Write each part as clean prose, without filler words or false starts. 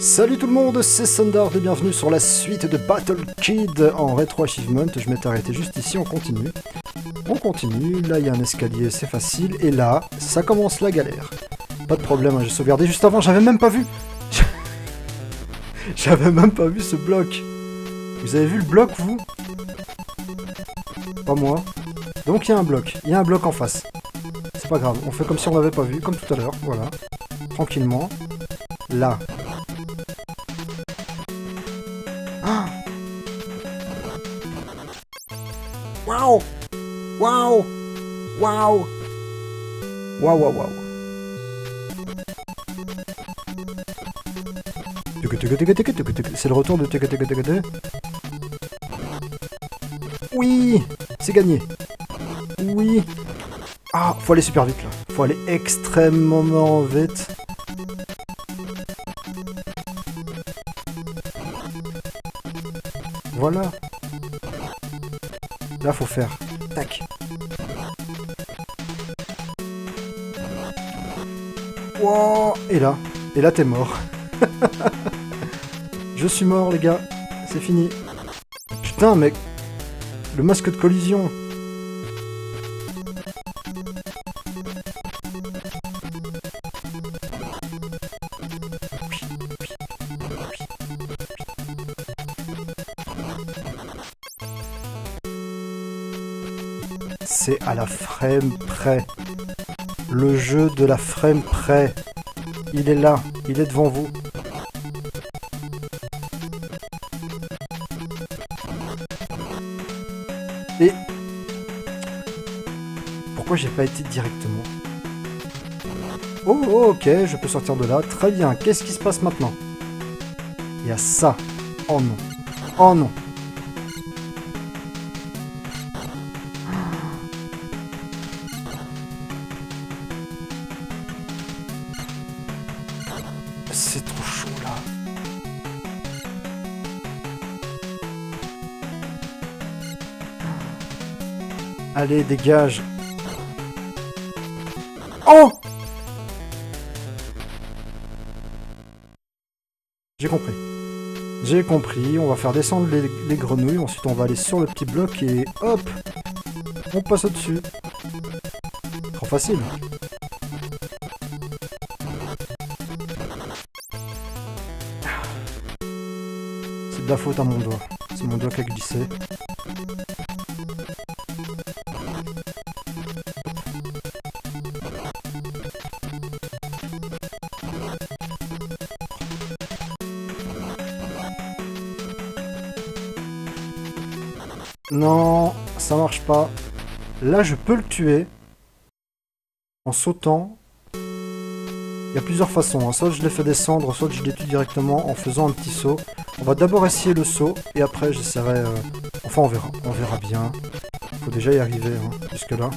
Salut tout le monde, c'est Thundard et bienvenue sur la suite de Battle Kid en rétro achievement. Je m'étais arrêté juste ici, on continue. On continue, là il y a un escalier, c'est facile, et là, ça commence la galère. Pas de problème, hein, j'ai sauvegardé juste avant, j'avais même pas vu. J'avais même pas vu ce bloc. Vous avez vu le bloc, vous? Pas moi. Donc il y a un bloc en face. C'est pas grave, on fait comme si on l'avait pas vu, comme tout à l'heure, voilà. Tranquillement. Là. Ah. Waouh! Waouh! Waouh! Waouh, waouh, waouh. C'est le retour de tuk-tuk-tuk-tuk. Oui! C'est gagné! Oui! Ah, faut aller super vite là. Faut aller extrêmement vite. Voilà. Là, faut faire. Tac. Wow. Et là, t'es mort. Je suis mort, les gars. C'est fini. Putain, mais... Le masque de collision. C'est à la frame près. Le jeu de la frame près. Il est là, il est devant vous. Et... Pourquoi j'ai pas été directement? Oh, ok, je peux sortir de là. Très bien, qu'est-ce qui se passe maintenant? Il y a ça. Oh non. Oh non. C'est trop chaud là. Allez, dégage. Oh! J'ai compris. J'ai compris. On va faire descendre les grenouilles. Ensuite, on va aller sur le petit bloc et hop! On passe au-dessus. Trop facile. La faute à mon doigt. C'est mon doigt qui a glissé. Non, ça marche pas. Là, je peux le tuer. En sautant. Il y a plusieurs façons, hein. Soit je les fais descendre, soit je les tue directement en faisant un petit saut. On va d'abord essayer le saut, et après j'essaierai... Enfin on verra bien. Faut déjà y arriver, hein, jusque là.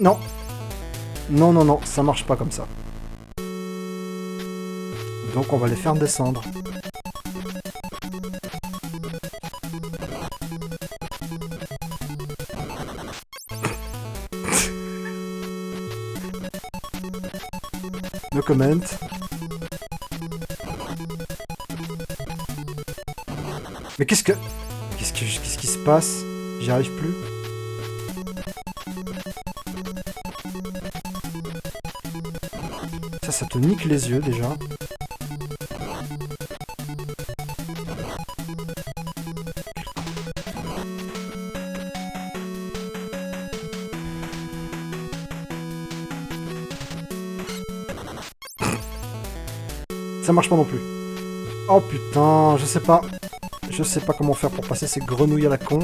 Non. Non, non, non, ça marche pas comme ça. Donc on va les faire descendre. Comment. Mais qu'est-ce qui se passe? J'y arrive plus. Ça te nique les yeux déjà. Ça marche pas non plus. Oh putain, je sais pas. Je sais pas comment faire pour passer ces grenouilles à la con.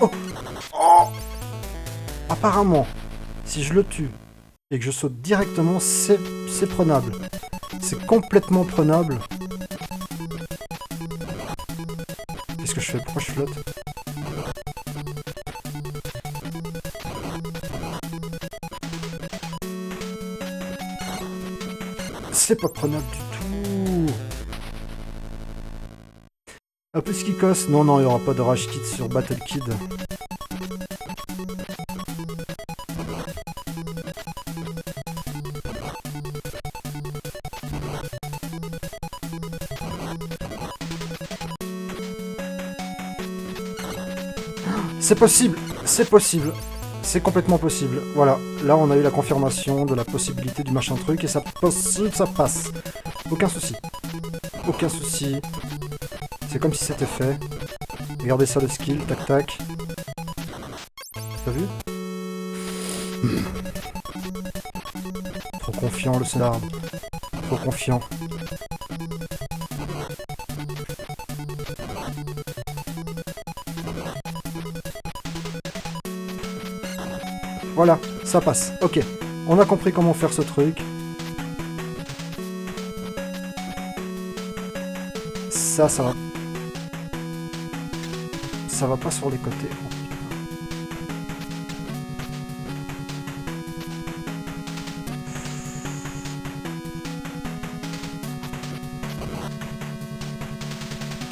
Oh. Oh. Apparemment, si je le tue et que je saute directement, c'est prenable. C'est complètement prenable. Que je fais, pourquoi je flotte? C'est pas prenable du tout. Ah, plus qu'il casse. Non, non, il n'y aura pas de rage kit sur Battle Kid. C'est possible, c'est possible, c'est complètement possible. Voilà, là on a eu la confirmation de la possibilité du machin truc et ça possible, ça passe. Aucun souci, aucun souci. C'est comme si c'était fait. Regardez ça le skill, tac tac. T'as vu? Trop confiant le Thundard. Trop confiant. Voilà, ça passe. Ok, on a compris comment faire ce truc. Ça, ça va. Ça va pas sur les côtés.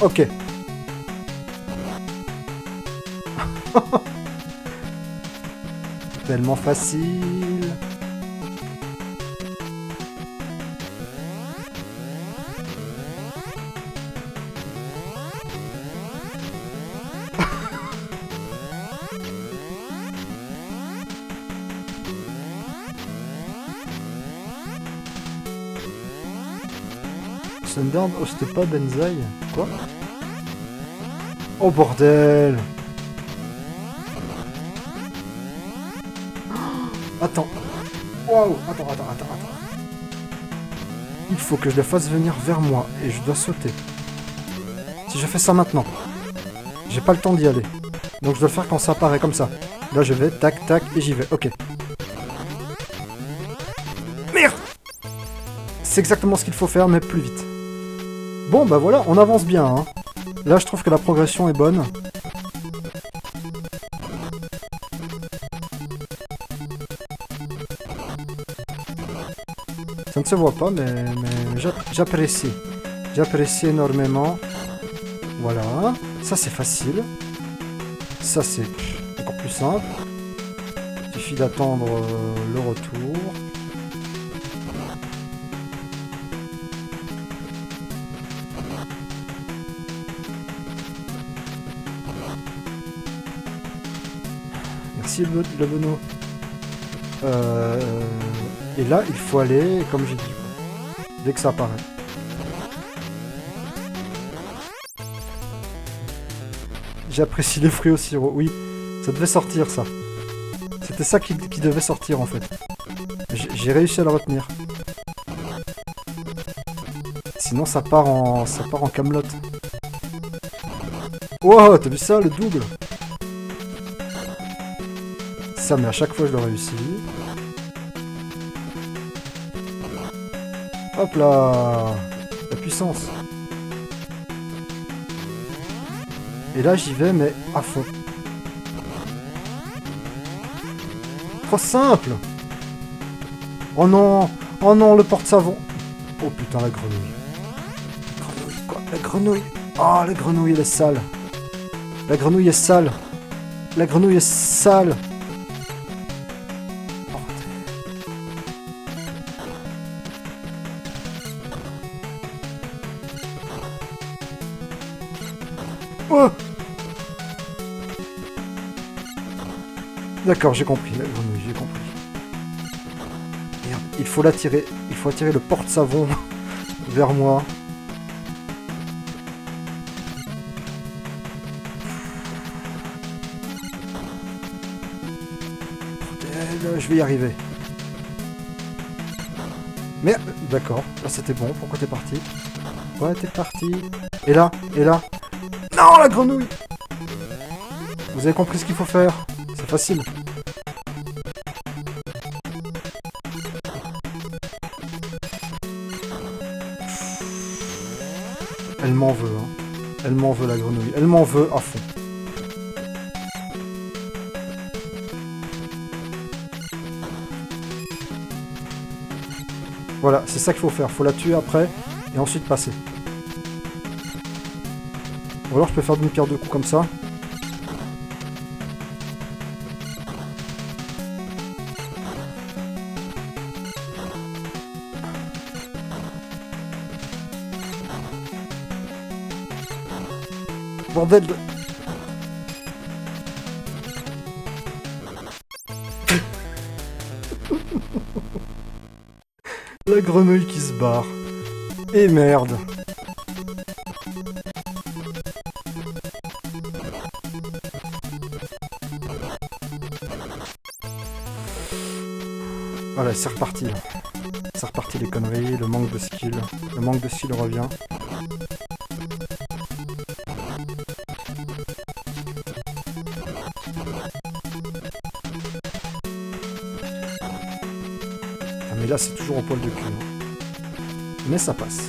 Ok. Tellement facile. Thundard hoste pas Benzaï. Quoi? Oh bordel! Attends. Waouh, attends. Il faut que je le fasse venir vers moi et je dois sauter. Si je fais ça maintenant, j'ai pas le temps d'y aller. Donc je dois le faire quand ça apparaît comme ça. Là je vais, tac, tac, et j'y vais. Ok. Merde! C'est exactement ce qu'il faut faire, mais plus vite. Bon, bah voilà, on avance bien, hein. Là je trouve que la progression est bonne. Ça ne se voit pas, mais j'apprécie. J'apprécie énormément. Voilà. Ça, c'est facile. Ça, c'est encore plus simple. Il suffit d'attendre le retour. Merci, le bono. Et là, il faut aller, comme j'ai dit, dès que ça apparaît. J'apprécie les fruits au sirop. Oui, ça devait sortir, ça. C'était ça qui devait sortir, en fait. J'ai réussi à le retenir. Sinon, ça part en camelote. Wow, t'as vu ça, le double? Ça, mais à chaque fois, je le réussis. Hop là! La puissance! Et là j'y vais mais à fond. Trop simple! Oh non! Oh non, le porte-savon! Oh putain, la grenouille! La grenouille quoi? La grenouille! Oh, la grenouille elle est sale! La grenouille est sale! La grenouille est sale! D'accord, j'ai compris, la grenouille, j'ai compris. Merde, il faut l'attirer, il faut attirer le porte-savon vers moi. Je vais y arriver. Merde, d'accord, là c'était bon, pourquoi t'es parti? Ouais, t'es parti. Et là, et là. Non, la grenouille! Vous avez compris ce qu'il faut faire? C'est facile. Elle m'en veut, hein. Elle m'en veut, la grenouille. Elle m'en veut à fond. Voilà, c'est ça qu'il faut faire. Faut la tuer après et ensuite passer. Ou alors je peux faire demi-pierre de coups comme ça. Bordel de... La grenouille qui se barre. Et merde. Voilà, c'est reparti. C'est reparti les conneries, le manque de skill. Le manque de skill revient. Et là c'est toujours au poil de cul. Mais ça passe.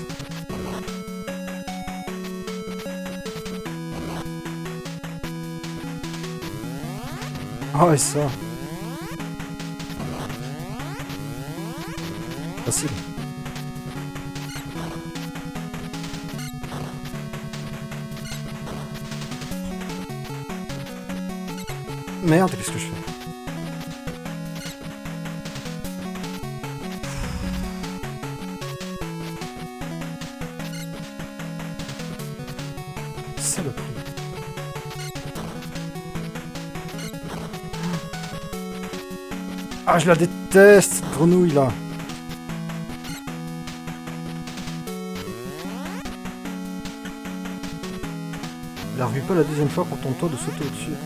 Ah et ça. Facile. Merde, qu'est-ce que je fais? Ah, je la déteste, cette grenouille, là. Largue pas la deuxième fois pour tente-toi de sauter au-dessus.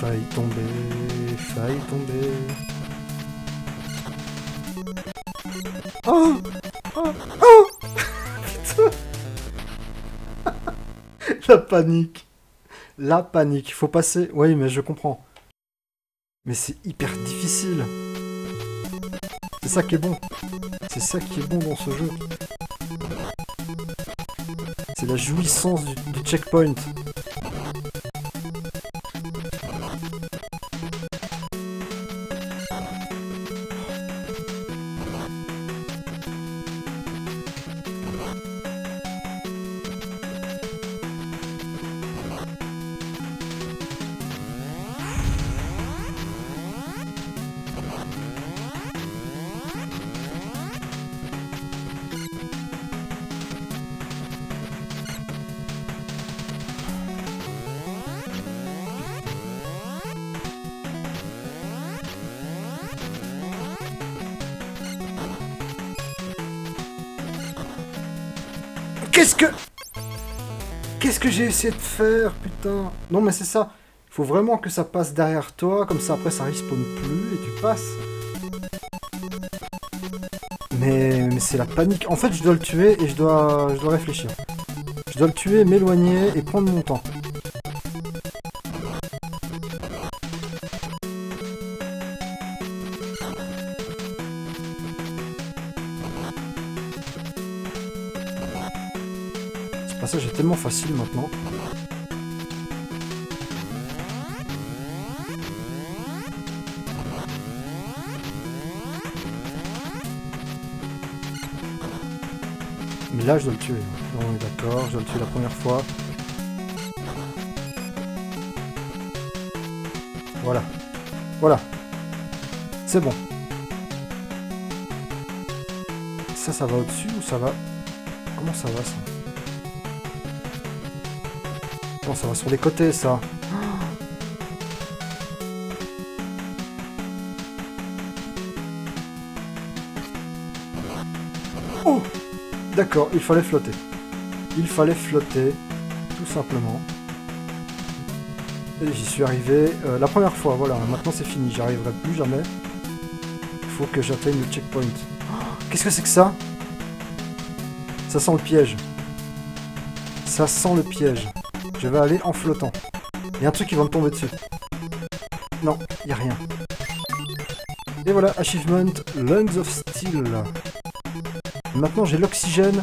Faille tomber, faille tomber. Oh, oh, oh. La panique. La panique. Il faut passer. Oui, mais je comprends. Mais c'est hyper difficile. C'est ça qui est bon. C'est ça qui est bon dans ce jeu. C'est la jouissance du checkpoint. Qu'est-ce que j'ai essayé de faire, putain? Non, mais c'est ça. Il faut vraiment que ça passe derrière toi, comme ça après ça respawn plus et tu passes. Mais c'est la panique. En fait, je dois le tuer et je dois réfléchir. Je dois le tuer, m'éloigner et prendre mon temps. J'ai tellement facile maintenant. Mais là je dois le tuer. On est d'accord, je dois le tuer la première fois. Voilà. Voilà. C'est bon. Ça va au-dessus ou ça va... Comment ça va ça? Non, ça va sur les côtés, ça. Oh! D'accord, il fallait flotter. Il fallait flotter, tout simplement. Et j'y suis arrivé la première fois, voilà. Maintenant, c'est fini, j'y arriverai plus jamais. Il faut que j'atteigne le checkpoint. Oh, qu'est-ce que c'est que ça? Ça sent le piège. Ça sent le piège. Je vais aller en flottant. Il y a un truc qui va me tomber dessus. Non, il n'y a rien. Et voilà, achievement Lungs of Steel. Maintenant j'ai l'oxygène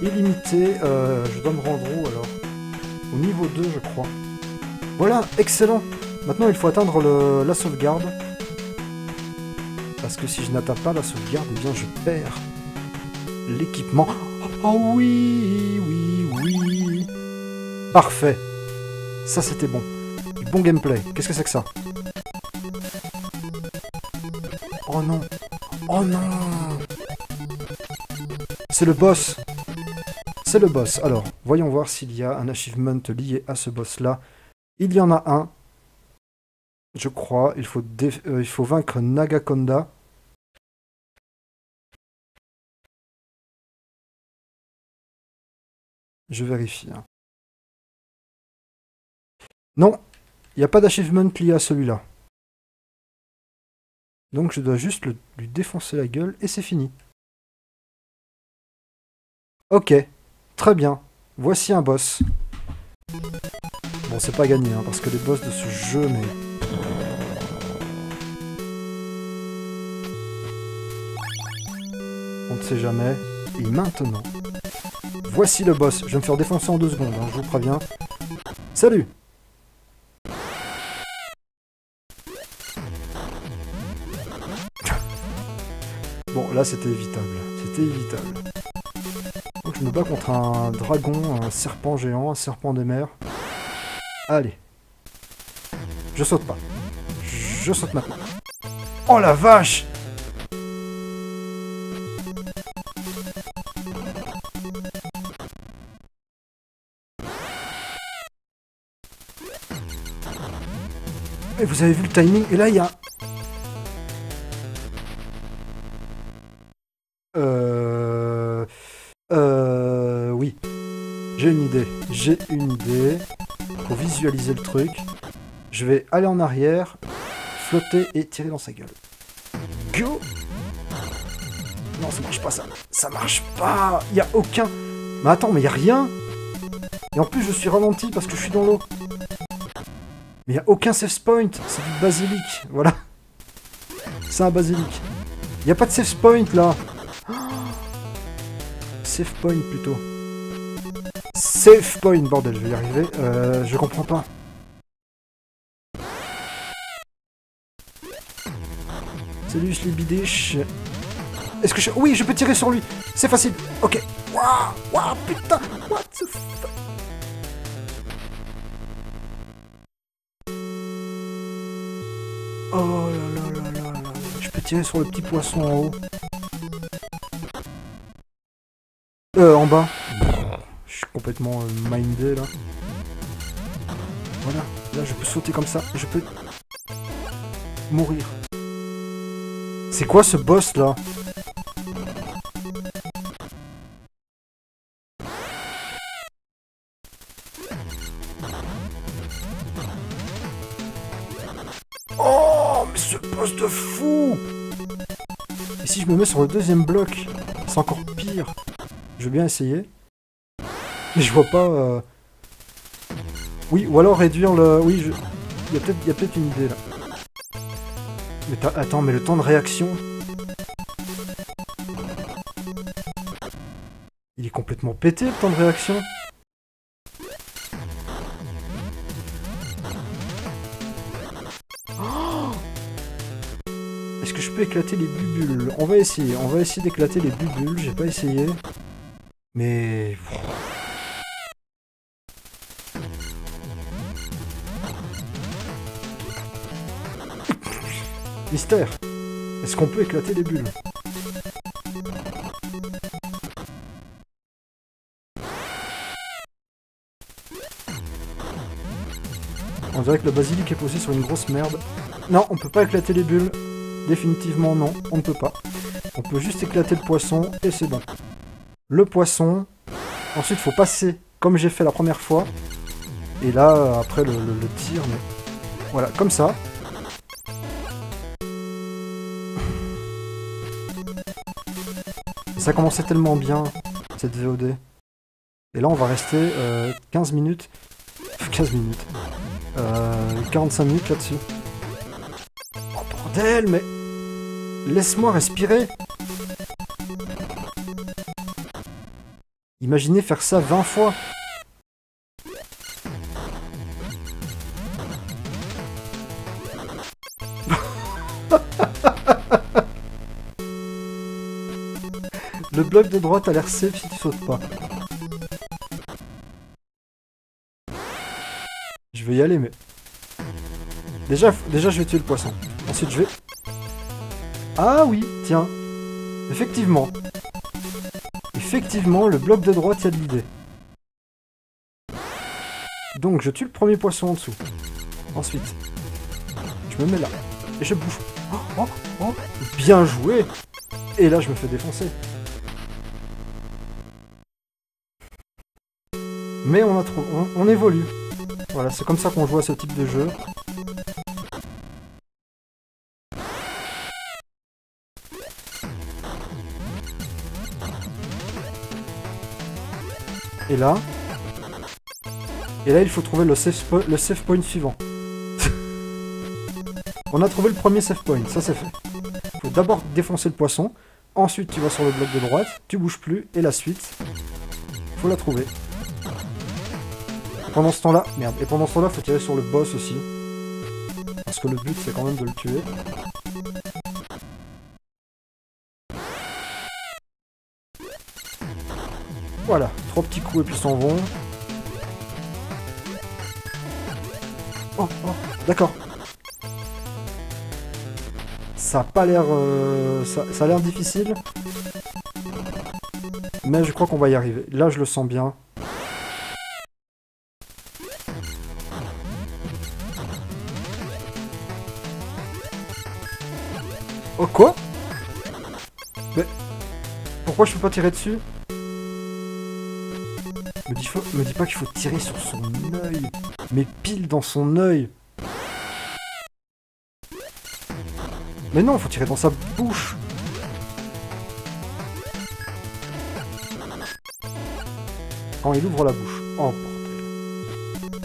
illimité. Je dois me rendre où alors? Au niveau 2 je crois. Voilà, excellent. Maintenant il faut atteindre la sauvegarde. parce que si je n'atteins pas la sauvegarde, eh bien je perds l'équipement. Oh oui, oui, oui. Parfait. Ça c'était bon. Du bon gameplay. Qu'est-ce que c'est que ça? Oh non. Oh non. C'est le boss. C'est le boss. Alors, voyons voir s'il y a un achievement lié à ce boss-là. Il y en a un. Je crois. Il faut vaincre Nagakonda. Je vérifie. Non, il n'y a pas d'achievement lié à celui-là. Donc je dois juste lui défoncer la gueule et c'est fini. Ok, très bien. Voici un boss. Bon, c'est pas gagné, hein, parce que les boss de ce jeu, mais... on ne sait jamais. Et maintenant... voici le boss. Je vais me faire défoncer en 2 secondes, hein, je vous préviens. Salut! Bon, là, c'était évitable. C'était évitable. Donc, je me bats contre un dragon, un serpent géant, un serpent des mers. Allez. Je saute pas. Je saute maintenant. Oh la vache! Et vous avez vu le timing, et là il y a... oui. J'ai une idée. J'ai une idée. Pour visualiser le truc, je vais aller en arrière, flotter et tirer dans sa gueule. Go! Non, ça marche pas, ça. Ça marche pas. Il y a aucun... mais attends, mais il y a rien. Et en plus, je suis ralenti parce que je suis dans l'eau. Mais il n'y a aucun safe point, c'est du basilic, voilà. C'est un basilic. Il n'y a pas de safe point là. Oh, safe point plutôt. Safe point, bordel, je vais y arriver. Je comprends pas. Salut, je l'ai bidiche. Est-ce que je... oui, je peux tirer sur lui. C'est facile. Ok. Waouh, waouh, putain. What the fuck? Oh là là là là là. Je peux tirer sur le petit poisson en haut. En bas. Je suis complètement mindé là. Voilà. Là je peux sauter comme ça. Je peux... mourir. C'est quoi ce boss là? De fou. Et si je me mets sur le deuxième bloc, c'est encore pire. Je veux bien essayer. Mais je vois pas... oui, ou alors réduire le... oui, je... il y a peut-être une idée, là. Mais attends, mais le temps de réaction... il est complètement pété, le temps de réaction. Éclater les bulles. On va essayer d'éclater les bulles, j'ai pas essayé. Mais... mystère. Est-ce qu'on peut éclater les bulles? On dirait que le basilic est posé sur une grosse merde. Non, on peut pas éclater les bulles. Définitivement non, on ne peut pas. On peut juste éclater le poisson et c'est bon. Le poisson. Ensuite, il faut passer comme j'ai fait la première fois. Et là, après le tir, mais... voilà, comme ça. Ça commençait tellement bien, cette VOD. Et là, on va rester 15 minutes. 15 minutes. 45 minutes là-dessus. Oh bordel, mais... laisse-moi respirer. Imaginez faire ça 20 fois. Le bloc de droite a l'air safe si tu sautes pas. Je vais y aller, mais... Déjà je vais tuer le poisson. Ensuite je vais... Ah oui, tiens. Effectivement. Effectivement, le bloc de droite, il y a de l'idée. Donc je tue le premier poisson en dessous. Ensuite, je me mets là. Et je bouffe. Oh, oh, oh. Bien joué. Et là, je me fais défoncer. Mais on a trop... on évolue. Voilà, c'est comme ça qu'on joue à ce type de jeu. Et là... il faut trouver le safe point suivant. On a trouvé le premier safe point, ça c'est fait. Il faut d'abord défoncer le poisson, ensuite tu vas sur le bloc de droite, tu bouges plus, et la suite, il faut la trouver. Et pendant ce temps-là, merde, et pendant ce temps-là, il faut tirer sur le boss aussi. Parce que le but c'est quand même de le tuer. Voilà, trois petits coups et puis ils s'en vont. Oh, oh, d'accord. Ça a pas l'air... ça a l'air difficile. Mais je crois qu'on va y arriver. Là, je le sens bien. Oh, quoi? Mais... pourquoi je peux pas tirer dessus? Me dis pas qu'il faut tirer sur son œil. Mais pile dans son œil. Mais non, faut tirer dans sa bouche. Quand il ouvre la bouche. Oh, bordel.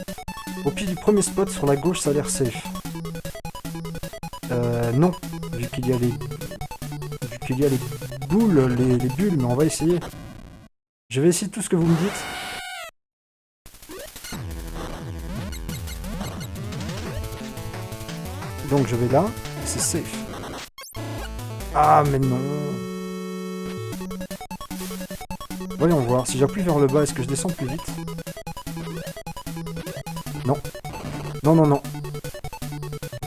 Au pied du premier spot, sur la gauche, ça a l'air safe. Non. Vu qu'il y a les... boules, les bulles, mais on va essayer. Je vais essayer tout ce que vous me dites. Donc je vais là, c'est safe. Ah mais non. Voyons voir, si j'appuie vers le bas, est-ce que je descends plus vite? Non. Non, non, non.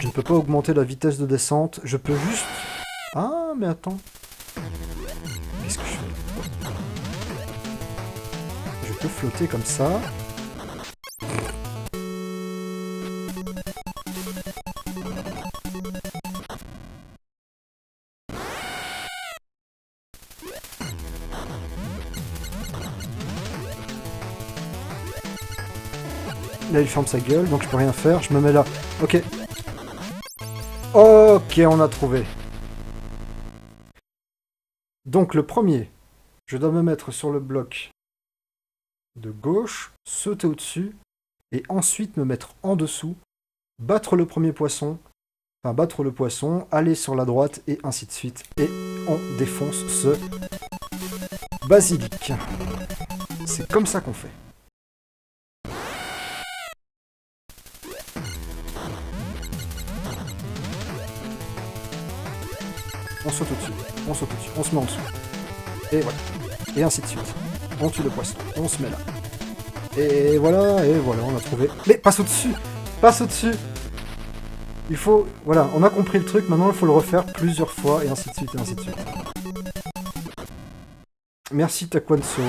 Je ne peux pas augmenter la vitesse de descente, je peux juste... Ah mais attends. Qu'est-ce que je fais? Je peux flotter comme ça. Là, il ferme sa gueule, donc je peux rien faire. Je me mets là. Ok. Ok, on a trouvé. Donc, le premier. Je dois me mettre sur le bloc de gauche, sauter au-dessus, et ensuite me mettre en dessous, battre le premier poisson, enfin, battre le poisson, aller sur la droite, et ainsi de suite. Et on défonce ce basilic. C'est comme ça qu'on fait. On saute au-dessus, on saute au-dessus, on se met en dessous. Et voilà. Et ainsi de suite. On tue le poisson, on se met là. Et voilà, on a trouvé. Mais passe au-dessus! Passe au-dessus! Il faut... Voilà, on a compris le truc, maintenant il faut le refaire plusieurs fois, et ainsi de suite, et ainsi de suite. Merci Takwanso.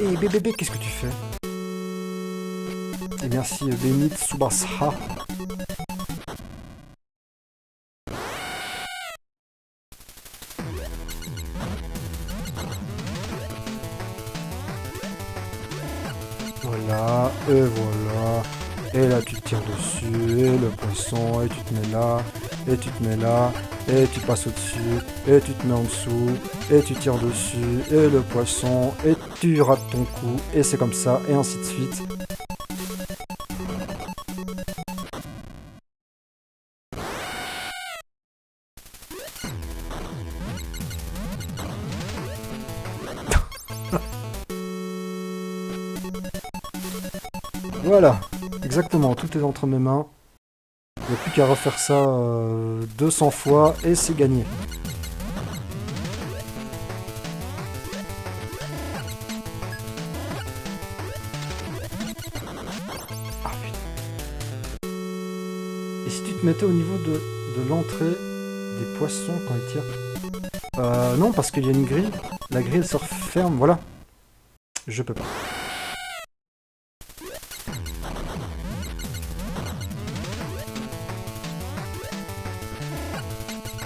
Et bébé, qu'est-ce que tu fais? Et merci Bénit Subasha. Voilà, et voilà. Et là tu tires dessus, et le poisson, et tu te mets là, et tu te mets là, et tu passes au-dessus, et tu te mets en dessous, et tu tires dessus, et le poisson, et tu rates ton coup, et c'est comme ça, et ainsi de suite. Voilà, exactement, tout est entre mes mains. Il n'y a plus qu'à refaire ça 200 fois et c'est gagné. Ah putain. Et si tu te mettais au niveau de l'entrée des poissons quand ils tirent? Non, parce qu'il y a une grille. La grille elle se referme, voilà. Je peux pas.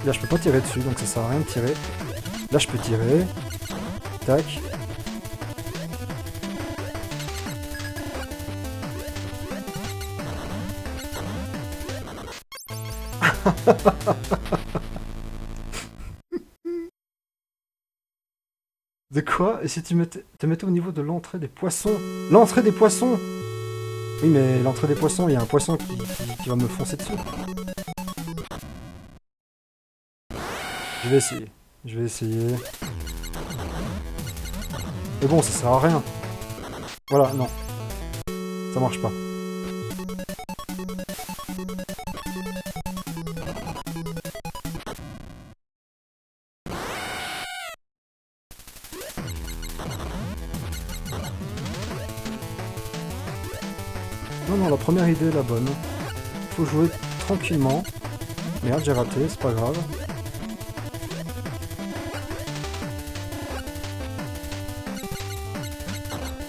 Là je peux pas tirer dessus, donc ça sert à rien de tirer. Là je peux tirer. Tac. De quoi? Et si tu te mettais au niveau de l'entrée des poissons? L'entrée des poissons? Oui mais l'entrée des poissons, il y a un poisson qui va me foncer dessus. Je vais essayer, mais bon, ça sert à rien. Voilà, non. Ça marche pas. Non, non, la première idée est la bonne. Faut jouer tranquillement. Merde, j'ai raté, c'est pas grave.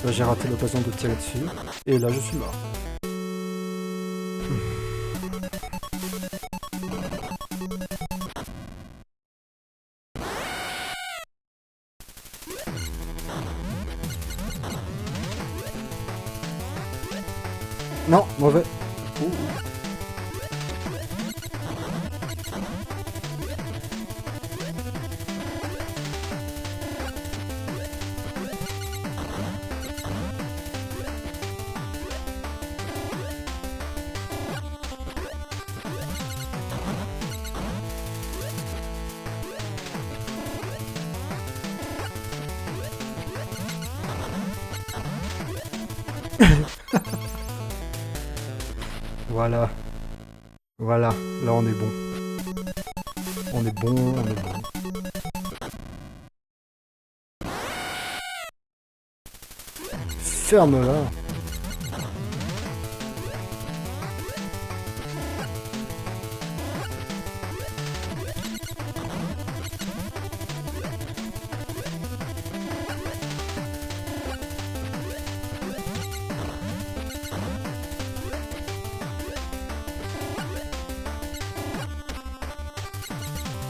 Là j'ai raté l'occasion de tirer dessus, et là je suis mort. Non, mauvais. Ouh. Voilà, voilà, là on est bon. On est bon, on est bon. Ferme-la.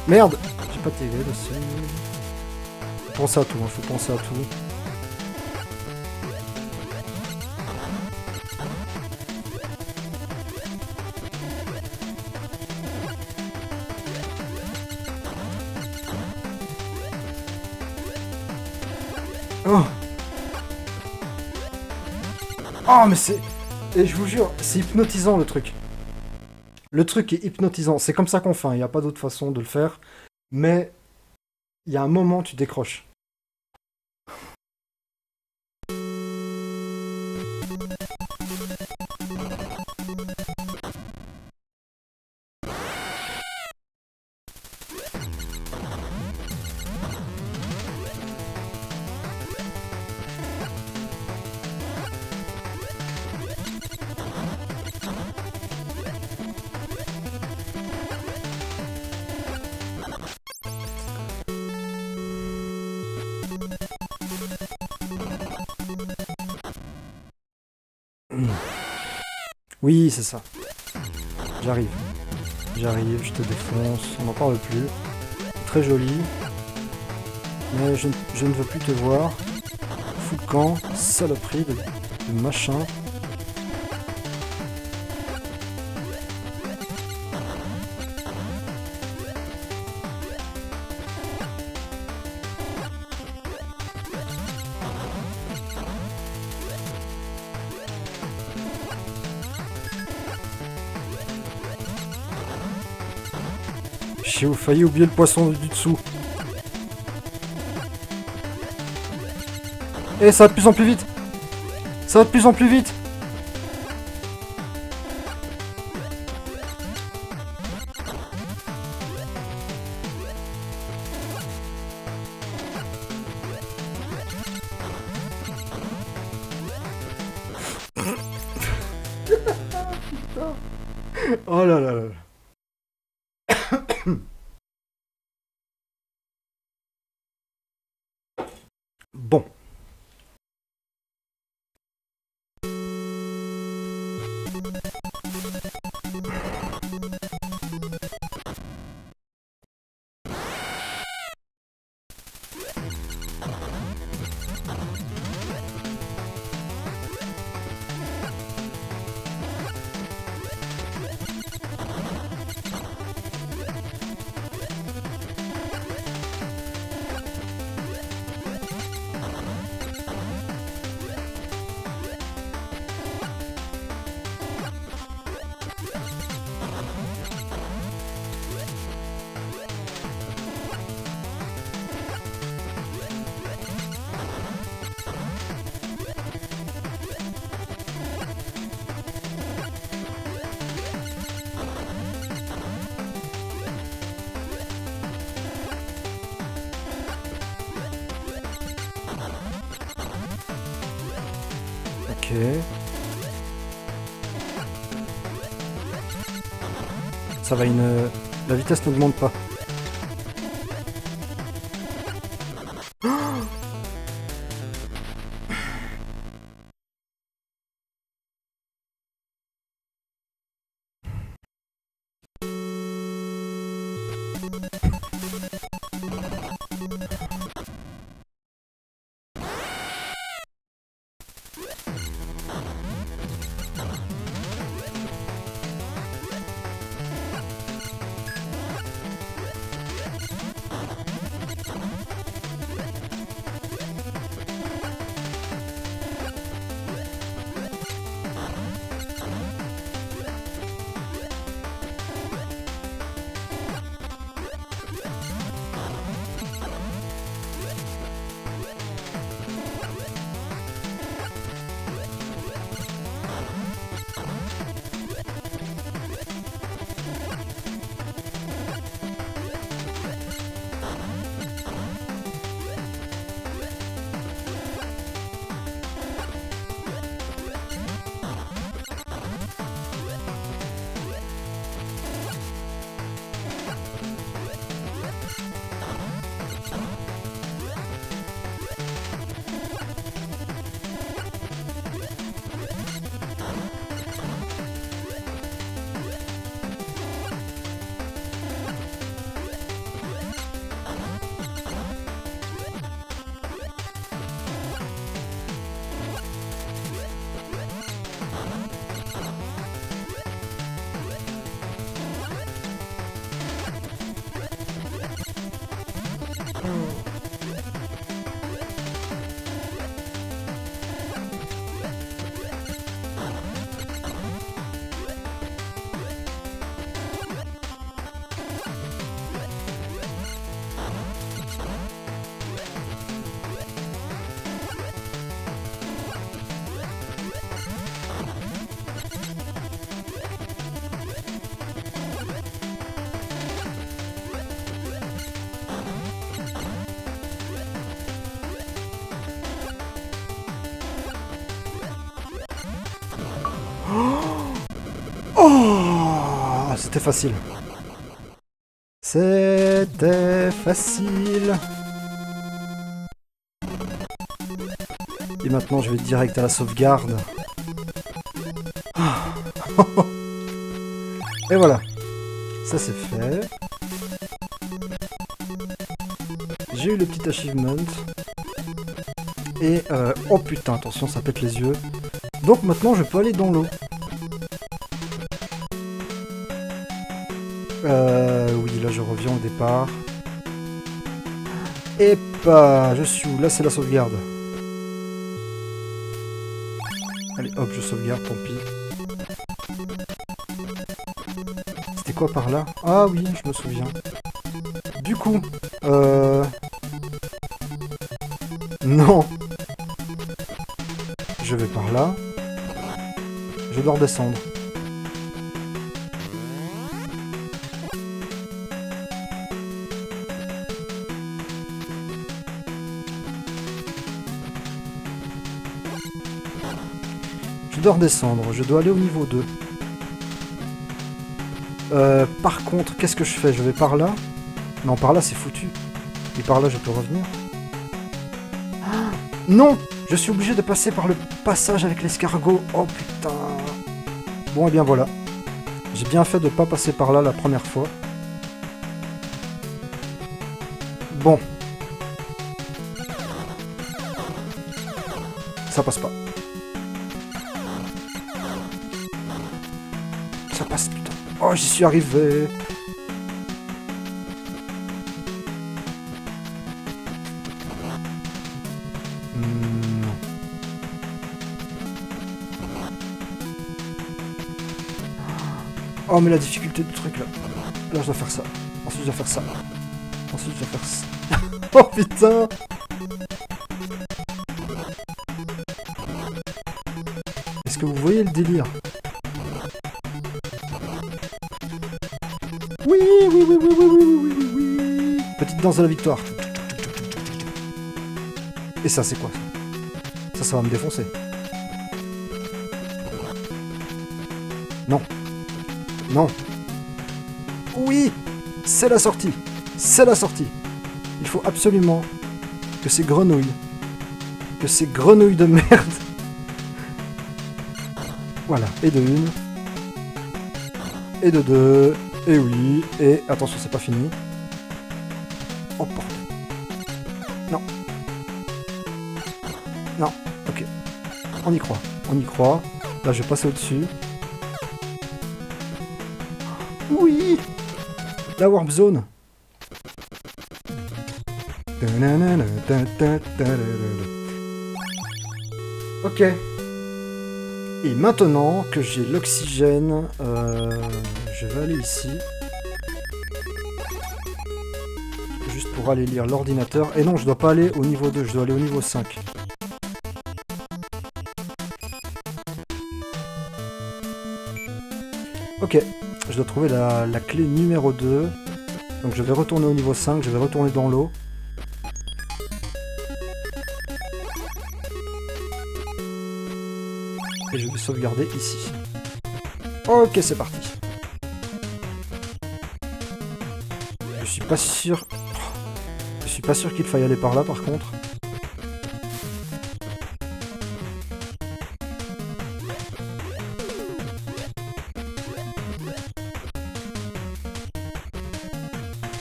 Merde! J'ai pas tiré dessus. Faut penser à tout, hein, faut penser à tout. Oh! Oh mais c'est... Et je vous jure, c'est hypnotisant le truc. Le truc est hypnotisant, c'est comme ça qu'on fait, il n'y a pas d'autre façon de le faire, mais il y a un moment tu décroches. Oui, c'est ça. J'arrive. J'arrive, je te défonce. On n'en parle plus. Très joli. Mais je ne veux plus te voir. Fou de camp, saloperie de machin. J'ai failli oublier le poisson du dessous. Et ça va de plus en plus vite. Ça va de plus en plus vite. Oh là là là. Bon. Ça va une... La vitesse n'augmente pas. Oh, c'était facile. C'était facile. Et maintenant, je vais direct à la sauvegarde. Et voilà. Ça, c'est fait. J'ai eu le petit achievement. Et... oh putain, attention, ça pète les yeux. Donc maintenant, je peux aller dans l'eau. Oui, là je reviens au départ. Et pas, je suis où? Là c'est la sauvegarde. Allez, hop, je sauvegarde, tant pis. C'était quoi par là? Ah oui, je me souviens. Du coup, non. Je vais par là. Je dois redescendre. Je dois redescendre, je dois aller au niveau 2. Par contre, qu'est-ce que je fais? Je vais par là. Non, par là, c'est foutu. Et par là, je peux revenir. Ah, non! Je suis obligé de passer par le passage avec l'escargot. Oh putain! Bon, et eh bien voilà. J'ai bien fait de ne pas passer par là la première fois. Bon. Ça passe pas. Ça passe, putain. Oh, j'y suis arrivé! Oh mais la difficulté du truc là. Là je dois faire ça. Ensuite je dois faire ça. Ensuite je dois faire ça. Oh putain. Est-ce que vous voyez le délire? Oui oui oui oui oui oui oui oui oui. Petite danse de la victoire. Et ça c'est quoi? Ça ça va me défoncer. Non. Non. Oui, c'est la sortie. C'est la sortie. Il faut absolument que ces grenouilles... que ces grenouilles de merde... Voilà, et de une. Et de deux. Et oui. Et... attention, c'est pas fini. Oh, porte. Non. Non, ok. On y croit. On y croit. Là, je vais passer au-dessus. Oui! La Warp Zone! Ok. Et maintenant que j'ai l'oxygène, je vais aller ici. Juste pour aller lire l'ordinateur. Et non, je dois pas aller au niveau 2, je dois aller au niveau 5. Ok. Je dois trouver la clé numéro 2. Donc je vais retourner au niveau 5, je vais retourner dans l'eau. Et je vais sauvegarder ici. Ok, c'est parti. Je suis pas sûr... je suis pas sûr qu'il faille aller par là par contre.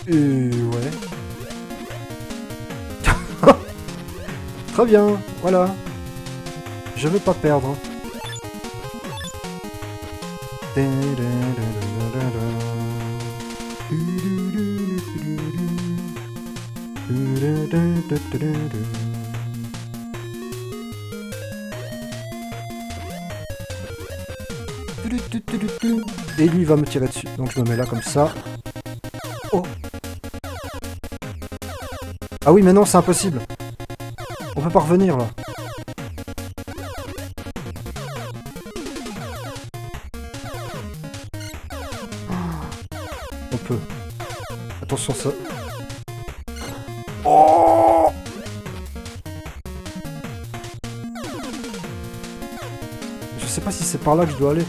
Ouais. Très bien, voilà. Je veux pas perdre. Et lui il va me tirer dessus. Donc je me mets là comme ça. Oh. Ah oui, mais non, c'est impossible. On peut pas revenir, là. On peut. Attention, ça. Oh! Je sais pas si c'est par là que je dois aller.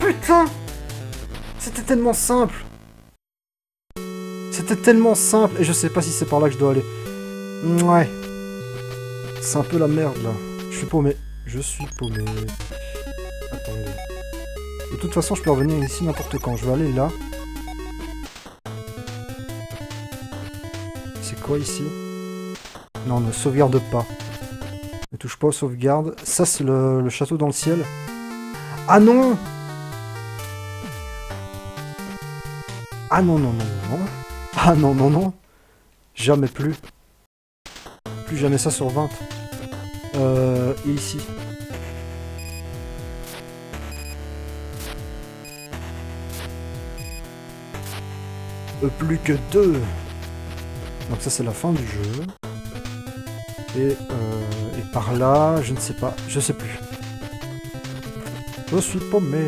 Putain! C'était tellement simple. C'était tellement simple. Et je sais pas si c'est par là que je dois aller. Ouais. C'est un peu la merde, là. Je suis paumé. Je suis paumé. Attendez. De toute façon, je peux revenir ici n'importe quand. Je vais aller là. C'est quoi, ici? Non, ne sauvegarde pas. Ne touche pas aux sauvegardes. Ça, c'est le château dans le ciel. Ah non! Ah non, non, non, non, non. Ah non, non, non. Jamais plus. Plus jamais ça sur 20. Et ici. Plus que 2. Donc ça, c'est la fin du jeu. Et par là, je ne sais pas. Je sais plus. Je suis paumé.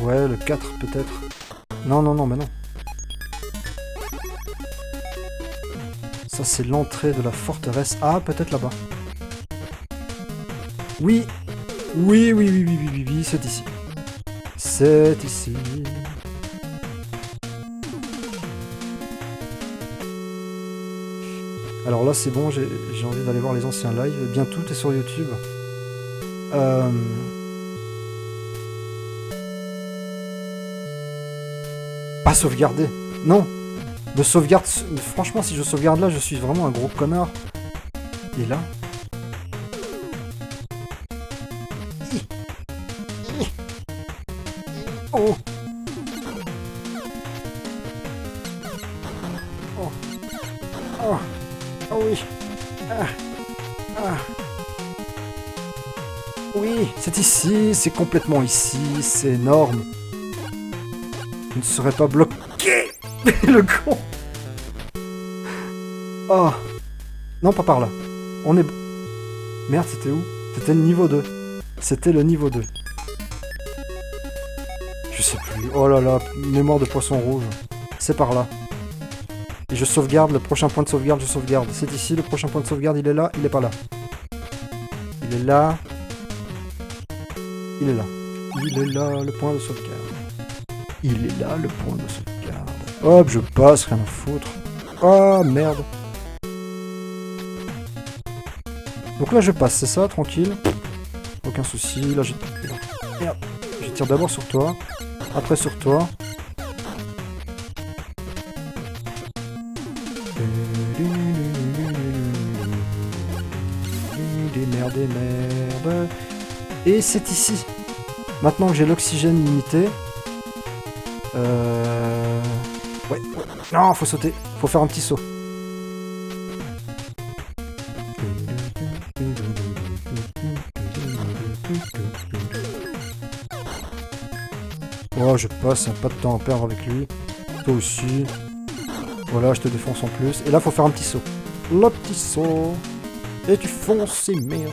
Ouais, le 4 peut-être. Non, non, non, mais non. Ça, c'est l'entrée de la forteresse. Ah, peut-être là-bas. Oui. Oui, oui, oui, oui, oui, oui, oui, c'est ici. C'est ici. Alors là, c'est bon, j'ai envie d'aller voir les anciens lives. Bientôt, t'es sur YouTube. Pas sauvegarder. Non. De sauvegarde... Franchement, si je sauvegarde là, je suis vraiment un gros connard. Et là... Oh. Oh. Oh. Oh oui. Ah. Ah. Oui, c'est ici, c'est complètement ici, c'est énorme. Je ne serais pas bloqué. Le con. Oh. Non, pas par là. On est... Merde, c'était où? C'était le niveau 2. C'était le niveau 2. Je sais plus. Oh là là, mémoire de poisson rouge. C'est par là. Et je sauvegarde, le prochain point de sauvegarde, je sauvegarde. C'est ici, le prochain point de sauvegarde, il est là, il est pas là. Il est là. Il est là. Il est là, le point de sauvegarde. Il est là, le point de sauvegarde. Hop, je passe, rien à foutre. Oh, merde. Donc là, je passe, c'est ça, tranquille. Aucun souci, là, je... Merde. Je tire d'abord sur toi. Après sur toi. Des merdes. Et c'est ici. Maintenant que j'ai l'oxygène limité. Ouais. Non, faut sauter. Faut faire un petit saut. Oh, je passe, pas de temps à perdre avec lui. Toi aussi. Voilà, je te défonce en plus. Et là, faut faire un petit saut. Le petit saut. Et tu fonces, ces merdes.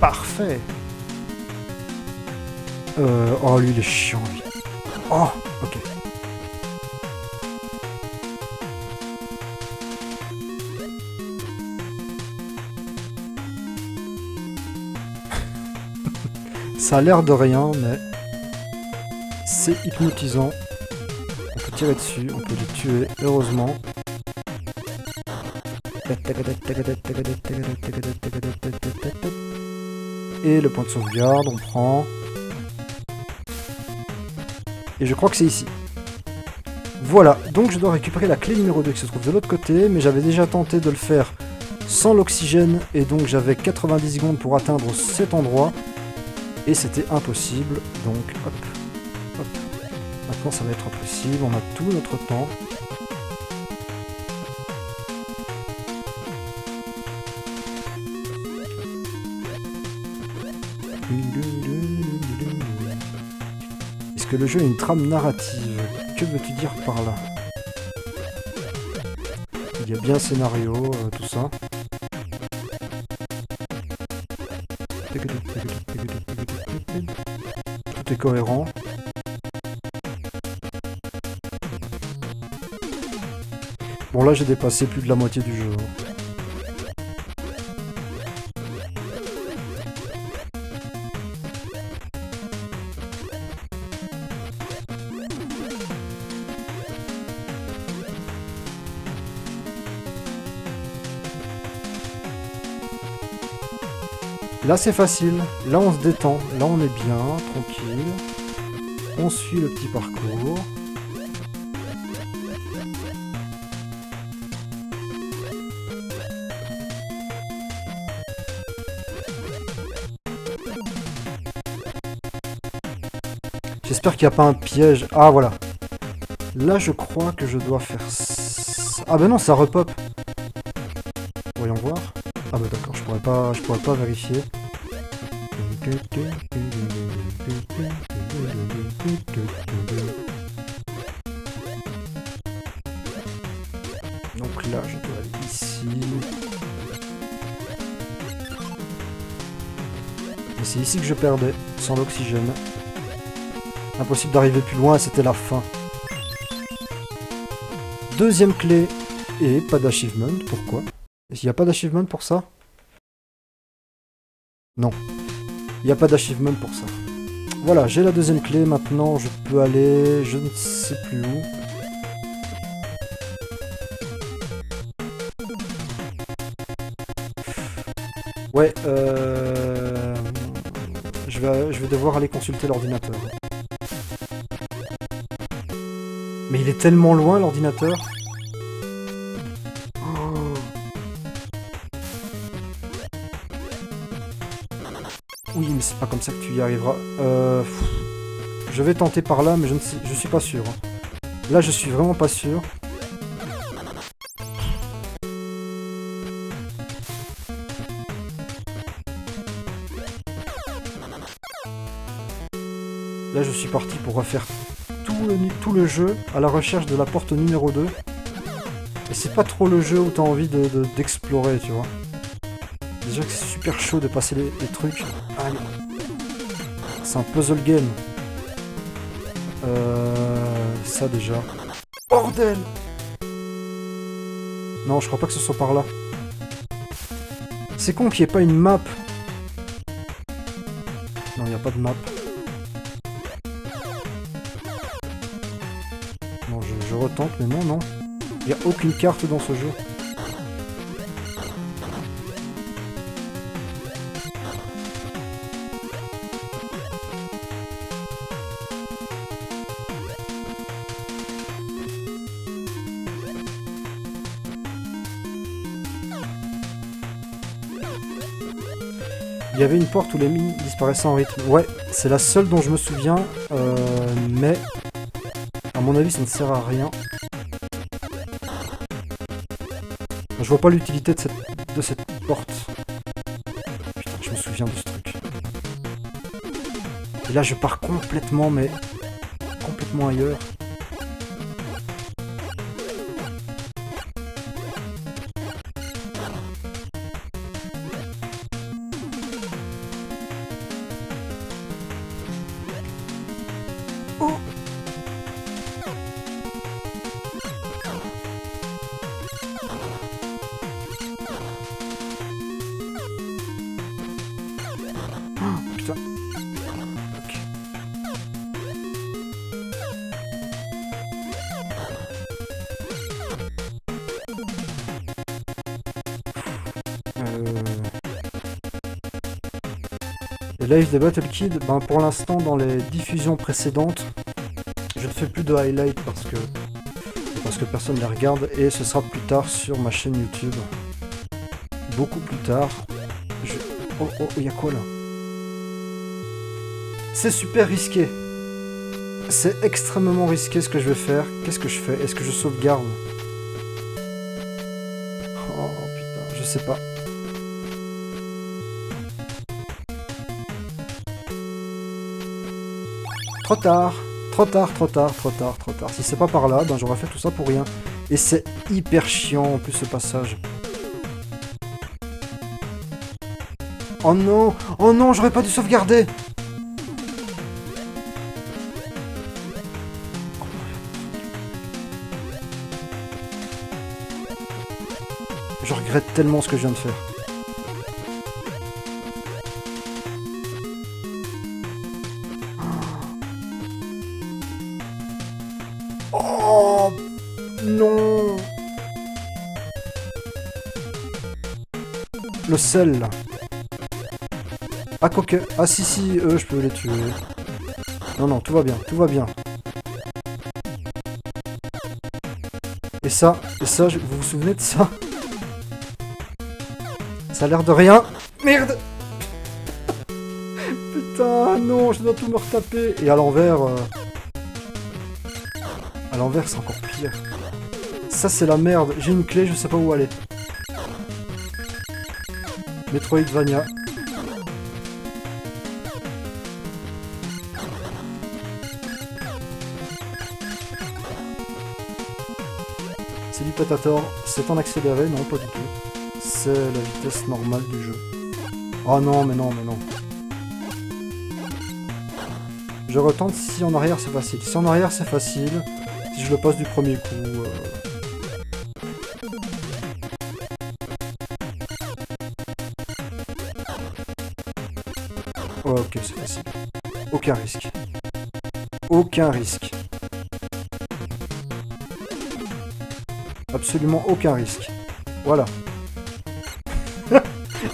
Parfait. Oh, lui, il est chiant, lui. Oh, ok. Ça a l'air de rien, mais... C'est hypnotisant. On peut tirer dessus, on peut les tuer, heureusement. Et le point de sauvegarde, on prend... Et je crois que c'est ici. Voilà, donc je dois récupérer la clé numéro 2 qui se trouve de l'autre côté, mais j'avais déjà tenté de le faire sans l'oxygène, et donc j'avais 90 secondes pour atteindre cet endroit, et c'était impossible, donc hop, hop. Maintenant ça va être possible, on a tout notre temps. Que le jeu a une trame narrative. Que veux-tu dire par là? Il y a bien un scénario, tout ça. Tout est cohérent. Bon là j'ai dépassé plus de la moitié du jeu. Là c'est facile, là on se détend, là on est bien, tranquille, on suit le petit parcours. J'espère qu'il n'y a pas un piège, ah voilà. Là je crois que je dois faire ça. Ah bah non, ça repop. Voyons voir. Ah bah d'accord, je pourrais pas vérifier. Donc là, je dois aller ici. Et c'est ici que je perdais, sans l'oxygène. Impossible d'arriver plus loin, c'était la fin. Deuxième clé, et pas d'achievement, pourquoi? Il n'y a pas d'achievement pour ça? Non. Il n'y a pas d'achievement pour ça. Voilà, j'ai la deuxième clé, maintenant je peux aller... je ne sais plus où. Ouais, je vais devoir aller consulter l'ordinateur. Mais il est tellement loin, l'ordinateur. Oh. Oui, mais c'est pas comme ça que tu y arriveras. Je vais tenter par là, mais je suis pas sûr. Là, je suis vraiment pas sûr. Là, je suis parti pour refaire... tout le jeu à la recherche de la porte numéro 2. Et c'est pas trop le jeu où t'as envie d'explorer, tu vois. Déjà que c'est super chaud de passer les trucs. Allez. C'est un puzzle game. Ça déjà. Bordel! Non, je crois pas que ce soit par là. C'est con qu'il n'y ait pas une map. Non, il n'y a pas de map. Retente, mais non, non. Il n'y a aucune carte dans ce jeu. Il y avait une porte où les mines disparaissaient en rythme. Ouais, c'est la seule dont je me souviens, mais... à mon avis, ça ne sert à rien. Je vois pas l'utilité de cette porte. Putain, je me souviens de ce truc. Et là, je pars complètement, mais... complètement ailleurs. Live des Battle Kid, ben pour l'instant dans les diffusions précédentes, je ne fais plus de highlights parce que personne ne les regarde, et ce sera plus tard sur ma chaîne YouTube. Beaucoup plus tard. Oh, oh, il y a quoi là? C'est super risqué. C'est extrêmement risqué ce que je vais faire. Qu'est-ce que je fais? Est-ce que je sauvegarde? Oh putain, je sais pas. Trop tard, trop tard, trop tard, trop tard, trop tard. Si c'est pas par là, ben j'aurais fait tout ça pour rien. Et c'est hyper chiant en plus ce passage. Oh non, j'aurais pas dû sauvegarder. Je regrette tellement ce que je viens de faire. Le sel. Ah quoique. Ah si si, eux je peux les tuer. Non non, tout va bien, tout va bien. Et ça, vous vous souvenez de ça? Ça a l'air de rien. Merde. Putain, non, je dois tout me retaper. Et à l'envers... à l'envers c'est encore pire. Ça c'est la merde. J'ai une clé, je sais pas où aller. Metroidvania. dit Patator, c'est en accéléré, non pas du tout. C'est la vitesse normale du jeu. Oh non, mais non, mais non. Je retente si en arrière c'est facile. Si en arrière c'est facile, si je le passe du premier coup... Ok, c'est facile. Aucun risque. Aucun risque. Absolument aucun risque. Voilà.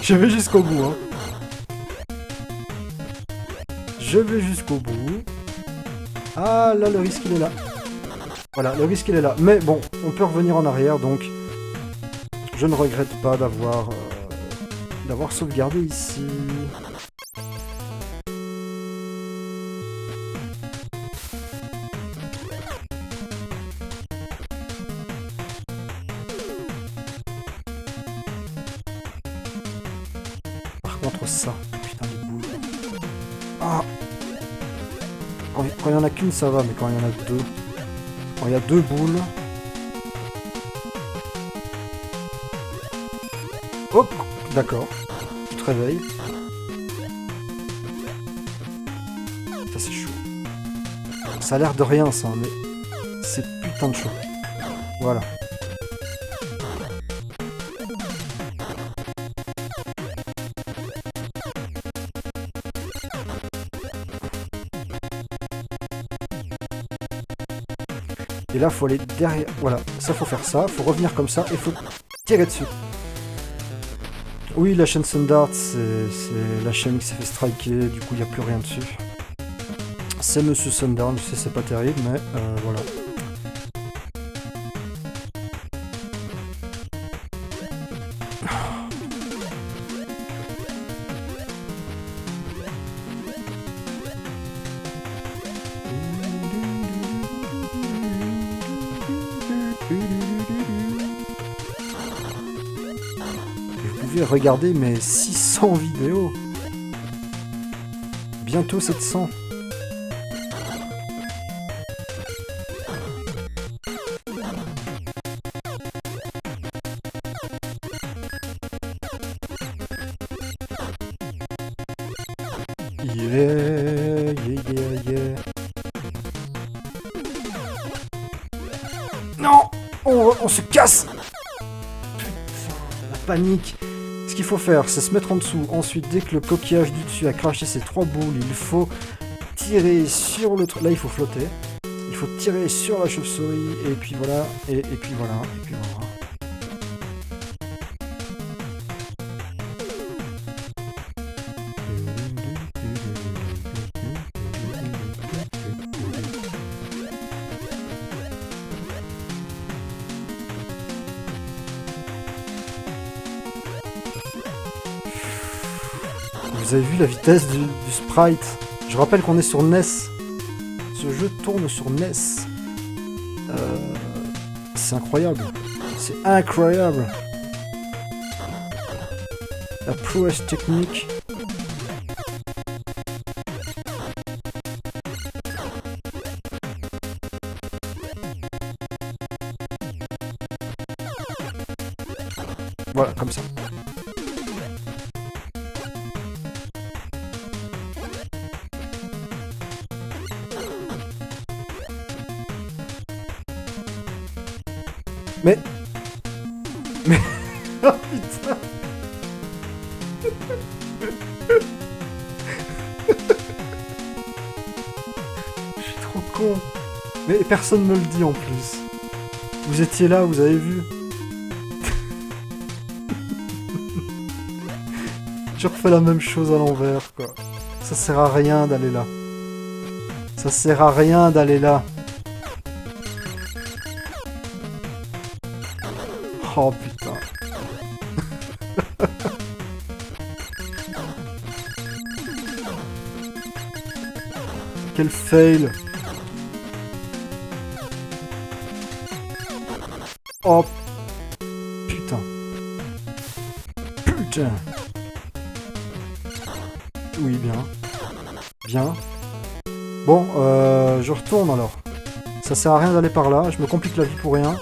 Je vais jusqu'au bout, hein. Je vais jusqu'au bout. Ah, là, le risque, il est là. Voilà, le risque, il est là. Mais bon, on peut revenir en arrière, donc... Je ne regrette pas d'avoir... d'avoir sauvegardé ici. Quand il n'y en a qu'une, ça va, mais quand il y en a deux... Quand il y a deux boules... Hop, d'accord. Tu te réveilles. Ça, c'est chaud. Ça a l'air de rien, ça, mais... C'est putain de chaud. Voilà. Et là, faut aller derrière. Voilà, ça faut faire ça, faut revenir comme ça et faut tirer dessus. Oui, la chaîne Thundard, c'est la chaîne qui s'est fait striker, du coup, il n'y a plus rien dessus. C'est Monsieur Thundard, je sais, c'est pas terrible, mais voilà. Regardez mes 600 vidéos. Bientôt 700. Yeah, yeah, yeah, yeah. Non, on se casse. Putain, la panique. Qu'il faut faire, c'est se mettre en dessous. Ensuite, dès que le coquillage du dessus a craché ses trois boules, il faut tirer sur le truc. Là, il faut flotter. Il faut tirer sur la chauve-souris. Et puis voilà. Et puis voilà. Et puis voilà. Vous avez vu la vitesse du sprite? Je rappelle qu'on est sur NES. Ce jeu tourne sur NES. C'est incroyable. C'est incroyable. La prouesse technique. Voilà, comme ça. Mais... Oh putain. Je suis trop con. Mais personne ne me le dit en plus. Vous étiez là, vous avez vu. Je refais la même chose à l'envers, quoi. Ça sert à rien d'aller là. Ça sert à rien d'aller là. Oh putain. Quel fail. Oh putain. Putain. Oui, bien. Bien. Bon, je retourne alors. Ça sert à rien d'aller par là, je me complique la vie pour rien.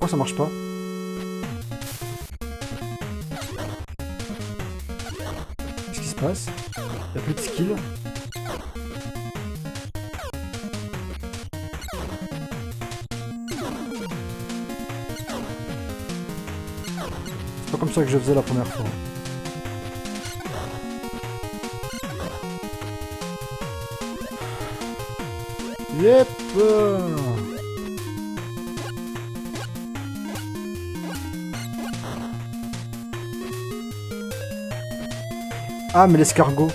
Pourquoi ça marche pas? Qu'est-ce qui se passe? Y'a plus de skill. C'est pas comme ça que je faisais la première fois. Yep. Ah mais l'escargot.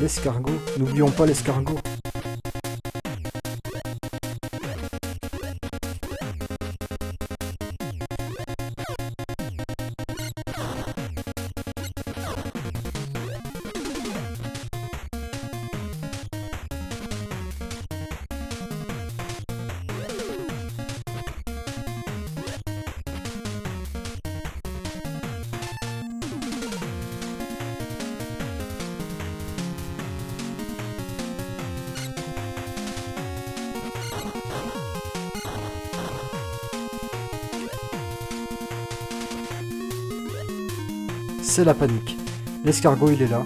L'escargot, n'oublions pas l'escargot. C'est la panique. L'escargot il est là.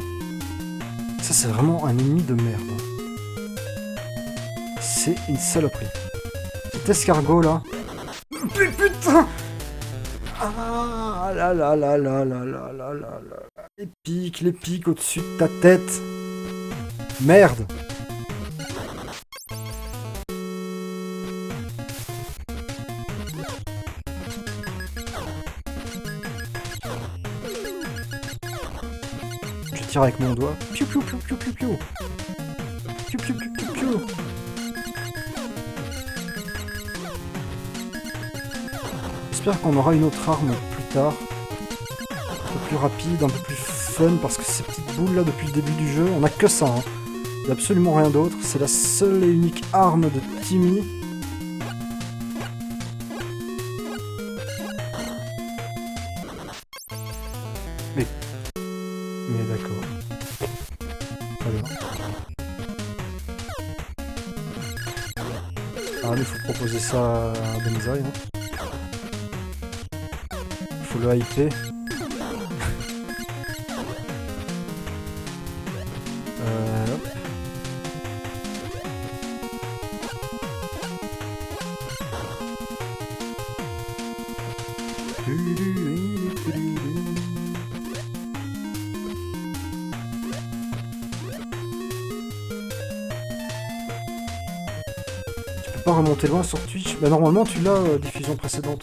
Ça c'est vraiment un ennemi de merde. C'est une saloperie. Cet escargot là. Putain. Ah là là là là là là là là. Les pics au-dessus de ta tête. Merde. Avec mon doigt. Piu piu piu piu piu piu. Piu piu piu piu piu. J'espère qu'on aura une autre arme plus tard. Un peu plus rapide, un peu plus fun, parce que ces petites boules là depuis le début du jeu, on a que ça. Hein. Il n'y a absolument rien d'autre. C'est la seule et unique arme de Timmy. Ça Benzaï, hein. Faut le hyper. Remonter loin sur Twitch, bah normalement tu l'as diffusion précédente.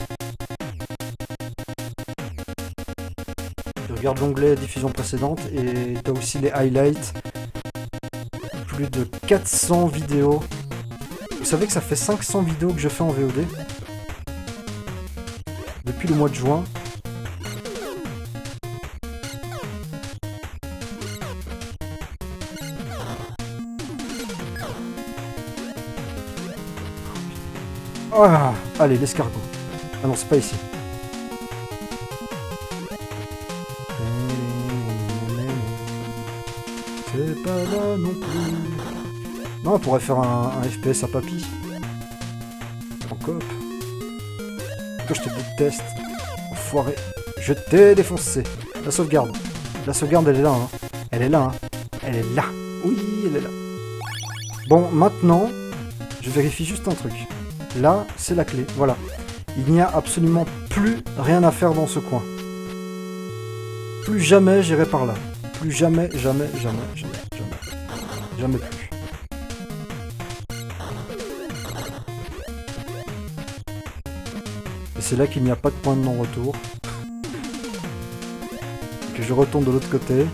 Tu regardes l'onglet diffusion précédente et t'as aussi les highlights. Plus de 400 vidéos. Vous savez que ça fait 500 vidéos que je fais en VOD depuis le mois de juin. Ah, allez, l'escargot. Ah non, c'est pas ici. C'est pas là non plus. Non, on pourrait faire un FPS à papy. En coop. Que je te déteste. Enfoiré. Je t'ai défoncé. La sauvegarde. La sauvegarde, elle est là. Hein. Elle est là. Hein. Elle est là. Oui, elle est là. Bon, maintenant, je vérifie juste un truc. Là, c'est la clé, voilà. Il n'y a absolument plus rien à faire dans ce coin. Plus jamais j'irai par là. Plus jamais, jamais, jamais, jamais, jamais. Jamais plus. Et c'est là qu'il n'y a pas de point de non-retour. Que je retourne de l'autre côté.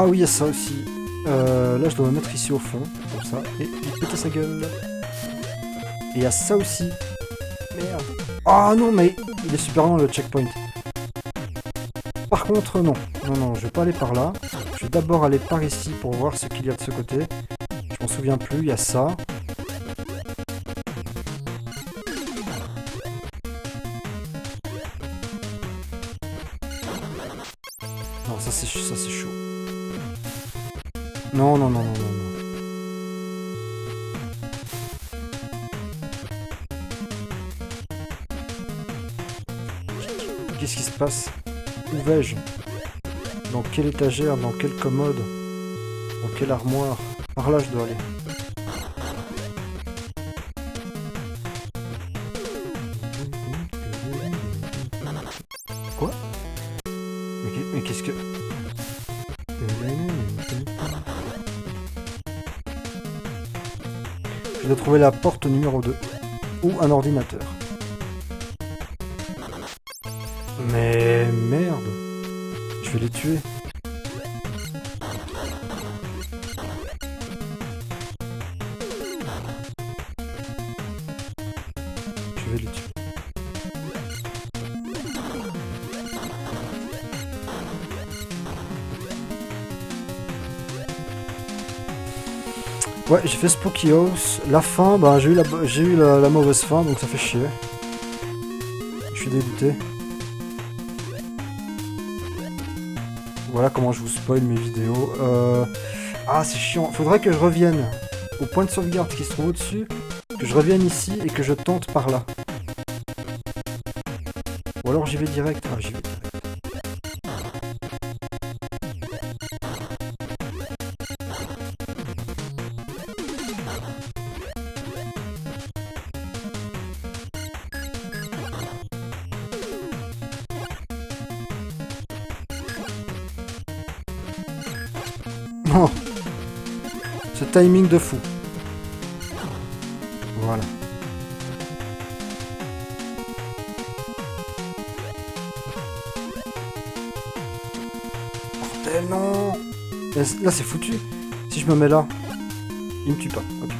Ah oui, il y a ça aussi. Là, je dois me mettre ici au fond, comme ça, et péter sa gueule. Et il y a ça aussi. faire. Ah non, mais il est super long le checkpoint. Par contre, non. Non, non, je vais pas aller par là. Je vais d'abord aller par ici pour voir ce qu'il y a de ce côté. Je m'en souviens plus, il y a ça. Non, ça c'est chaud. Non, non, non, non, non. Qu'est-ce qui se passe? Où vais-je? Dans quelle étagère? Dans quelle commode? Dans quelle armoire? Par là je dois aller. Quoi? Mais qu'est-ce que... Je dois trouver la porte numéro 2. Ou un ordinateur. Mais merde, je vais les tuer. Je vais les tuer. Ouais, j'ai fait Spooky House. La fin, bah, j'ai eu la mauvaise fin, donc ça fait chier. Je suis dégoûté. Voilà comment je vous spoil mes vidéos. Ah, c'est chiant. Faudrait que je revienne au point de sauvegarde qui se trouve au-dessus, que je revienne ici et que je tente par là. Ou alors j'y vais direct. Ah, j'y vais direct. Non, ce timing de fou. Voilà. Mortel, non. Là, c'est foutu. Si je me mets là, il me tue pas. Ok.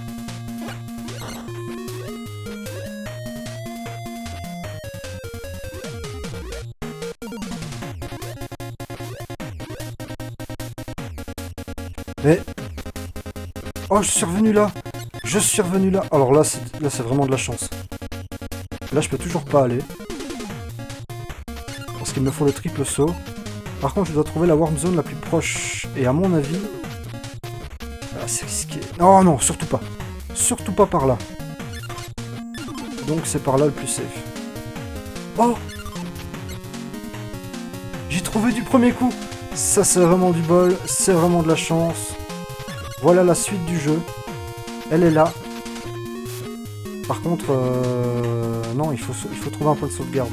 Mais... oh, je suis revenu là. Je suis revenu là. Alors là, c'est vraiment de la chance. Là, je peux toujours pas aller. Parce qu'il me faut le triple saut. Par contre, je dois trouver la worm zone la plus proche. Et à mon avis... ah, c'est risqué. Non, non, surtout pas. Surtout pas par là. Donc c'est par là le plus safe. Oh, j'ai trouvé du premier coup. Ça c'est vraiment du bol, c'est vraiment de la chance. Voilà la suite du jeu. Elle est là. Par contre, non, il faut trouver un point de sauvegarde.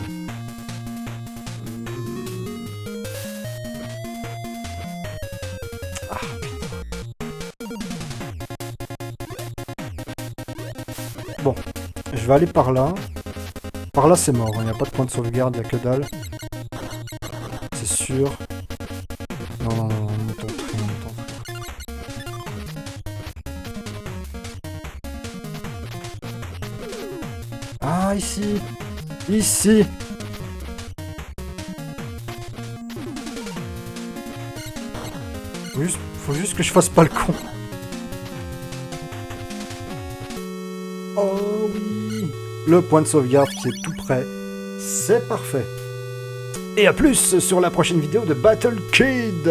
Ah. Bon, je vais aller par là. Par là c'est mort, il n'y a pas de point de sauvegarde, il n'y a que dalle. C'est sûr. Non, non, non, ne tente rien, ne tente rien. Ah, ici! Ici! Faut juste que je fasse pas le con. Oh oui! Le point de sauvegarde qui est tout prêt. C'est parfait! Et à plus sur la prochaine vidéo de Battle Kid!